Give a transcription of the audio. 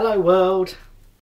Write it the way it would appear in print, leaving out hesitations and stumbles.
Hello world!